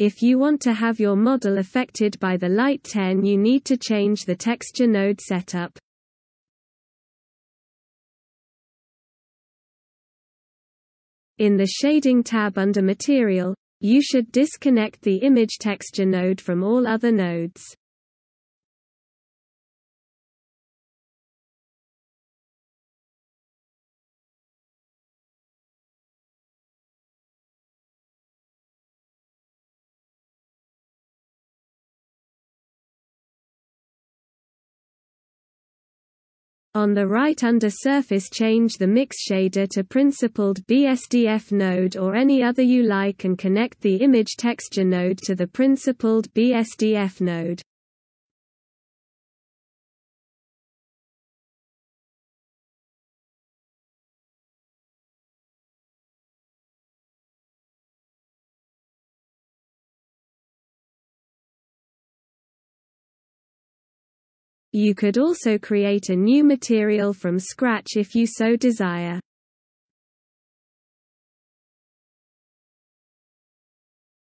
If you want to have your model affected by the light 10, you need to change the texture node setup. In the Shading tab under Material, you should disconnect the Image Texture node from all other nodes. On the right under Surface, change the Mix Shader to Principled BSDF node or any other you like, and connect the Image Texture node to the Principled BSDF node. You could also create a new material from scratch if you so desire.